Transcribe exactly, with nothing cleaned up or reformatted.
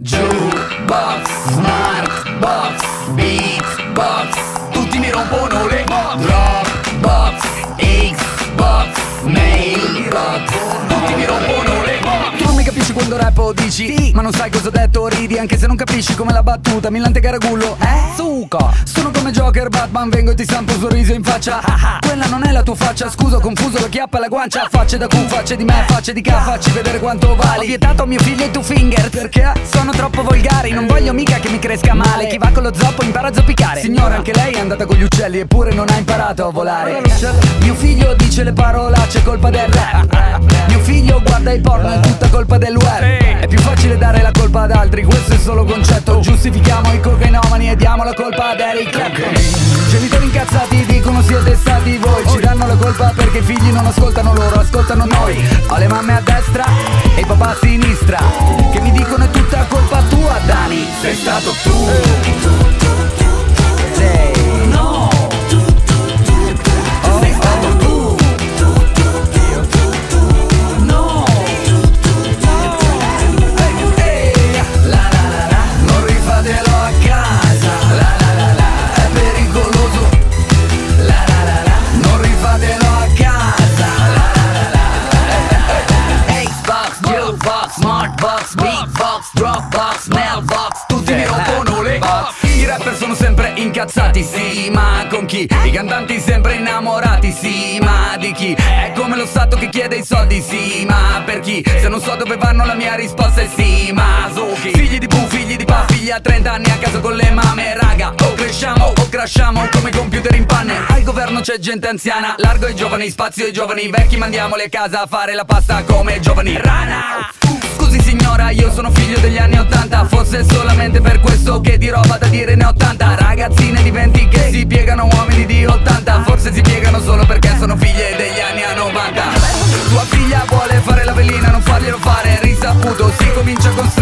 Jukebox, Smartbox, Beatbox, tutti mi rompono le box. Dropbox, Xbox, Mailbox, tutti mi rompono le box. Tu non mi capisci quando rappo dici sì, ma non sai cosa ho detto, ridi anche se non capisci come la battuta. Millante Garagullo, eh? Suca. Sono come Joker, Batman, vengo e ti stampo un sorriso in faccia. Ah, ah. Quella non è la tua faccia, scusa, ho confuso la chiappa e la guancia. Facce da cu, facce di me, facce di ca, facci vedere quanto vali. Ho vietato a mio figlio i two finger perché sono troppo volgari. Non voglio mica che mi cresca male, chi va con lo zoppo impara a zoppicare. Signora, anche lei è andata con gli uccelli eppure non ha imparato a volare. Mio figlio dice le parolacce, colpa del rap. Mio figlio guarda i porno, è tutta colpa del web. È più facile dare la colpa ad altri, questo è solo concetto. Giustifichiamo i cocainomani e diamo la colpa ad Eric Clapton. Genitori incazzati dicono siete stati voi, ci danno la colpa perché i figli non ascoltano loro, ascoltano noi. Ho le mamme a destra e i papà a sinistra che mi dicono è tutta colpa tua, Dani. Sei stato tu. Sei no. Smartbox, Beatbox, Dropbox, Mailbox, tutti mi rompono le box. I rapper sono sempre incazzati, sì, ma con chi? I cantanti sempre innamorati, sì, ma di chi? È come lo Stato che chiede i soldi, sì, ma per chi? Se non so dove vanno la mia risposta è sì, ma su chi? Figli di bu, figli di pa, figli a trenta anni a casa con le mame, raga. O cresciamo o crashiamo come computer in panne. Al governo c'è gente anziana, largo ai giovani, spazio ai giovani. Vecchi mandiamoli a casa a fare la pasta come giovani. Rana! Signora, io sono figlio degli anni ottanta, forse solamente per questo che di roba da dire ne ho tanta. Ragazzine di venti che si piegano uomini di ottanta, forse si piegano solo perché sono figlie degli anni a novanta. Tua figlia vuole fare la velina, non farglielo fare, risaputo, si comincia con